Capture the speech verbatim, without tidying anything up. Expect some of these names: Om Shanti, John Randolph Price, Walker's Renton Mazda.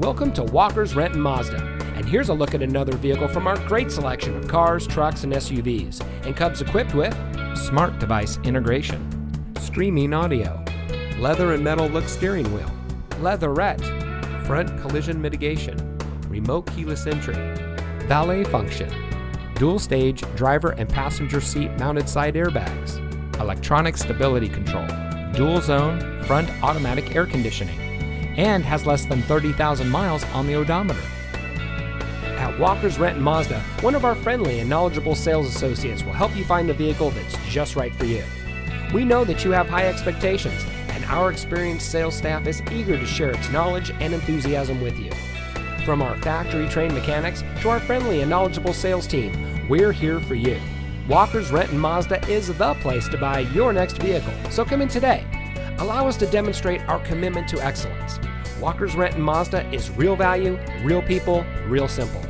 Welcome to Walker's Renton Mazda, and here's a look at another vehicle from our great selection of cars, trucks, and S U Vs, and comes equipped with smart device integration, streaming audio, leather and metal look steering wheel, leatherette, front collision mitigation, remote keyless entry, valet function, dual stage driver and passenger seat mounted side airbags, electronic stability control, dual zone front automatic air conditioning, and has less than thirty thousand miles on the odometer. At Walker's Renton Mazda, one of our friendly and knowledgeable sales associates will help you find the vehicle that's just right for you. We know that you have high expectations, and our experienced sales staff is eager to share its knowledge and enthusiasm with you. From our factory-trained mechanics to our friendly and knowledgeable sales team, we're here for you. Walker's Renton Mazda is the place to buy your next vehicle, so come in today. Allow us to demonstrate our commitment to excellence. Walker's Renton Mazda is real value, real people, real simple.